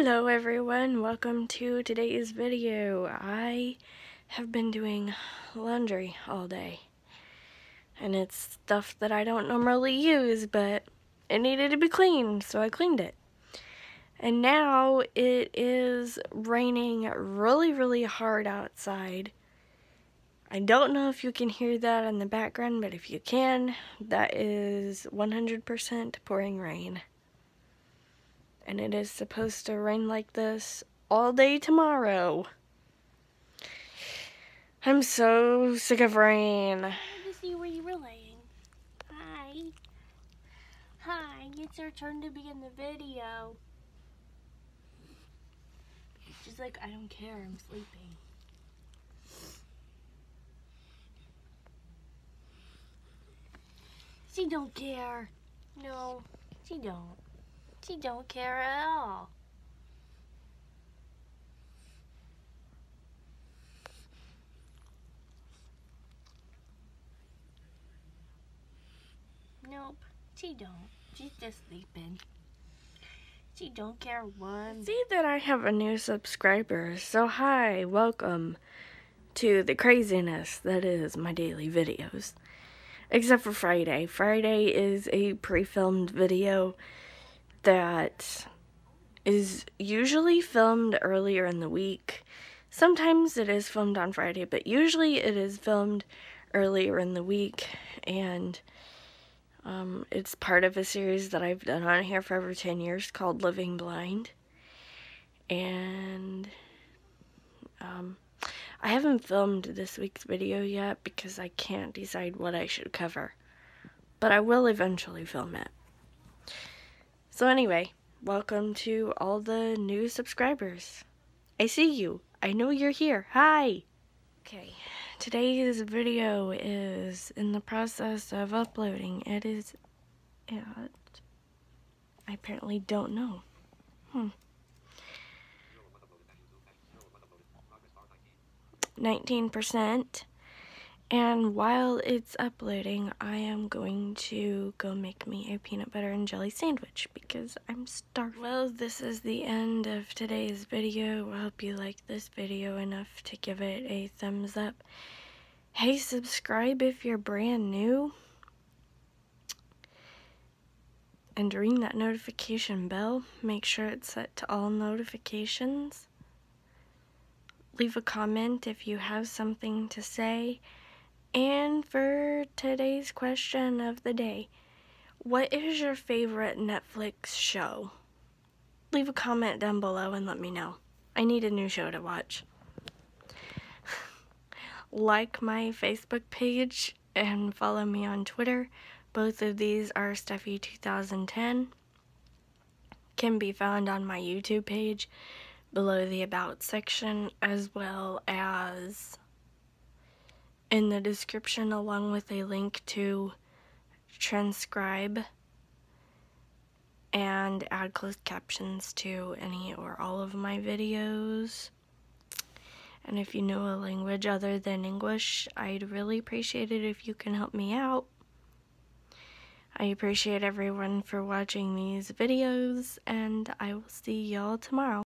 Hello everyone, welcome to today's video. I have been doing laundry all day, and it's stuff that I don't normally use, but it needed to be cleaned, so I cleaned it. And now it is raining really, really hard outside. I don't know if you can hear that in the background, but if you can, that is 100% pouring rain. And it is supposed to rain like this all day tomorrow. I'm so sick of rain. I wanted to see where you were laying. Hi. Hi, it's your turn to be in the video. She's like, I don't care, I'm sleeping. She don't care. No, she don't. She don't care at all. Nope, she don't. She's just sleeping. She don't care one. See that I have a new subscriber, so hi, welcome to the craziness that is my daily videos. Except for Friday. Friday is a pre-filmed video that is usually filmed earlier in the week. Sometimes it is filmed on Friday, but usually it is filmed earlier in the week, and it's part of a series that I've done on here for over 10 years called Living Blind. And I haven't filmed this week's video yet because I can't decide what I should cover, but I will eventually film it. So anyway, welcome to all the new subscribers. I see you. I know you're here. Hi! Okay, today's video is in the process of uploading. It is at... I apparently don't know. Hmm. 19%. And while it's uploading, I am going to go make me a peanut butter and jelly sandwich because I'm starving. Well, this is the end of today's video. I hope you liked this video enough to give it a thumbs up. Hey, subscribe if you're brand new. And ring that notification bell. Make sure it's set to all notifications. Leave a comment if you have something to say. And for today's question of the day, what is your favorite Netflix show? Leave a comment down below and let me know. I need a new show to watch. Like my Facebook page and follow me on Twitter. Both of these are Stephie 2010. Can be found on my YouTube page below the About section, as well as in the description, along with a link to transcribe and add closed captions to any or all of my videos. And if you know a language other than English, I'd really appreciate it if you can help me out. I appreciate everyone for watching these videos, and I will see y'all tomorrow.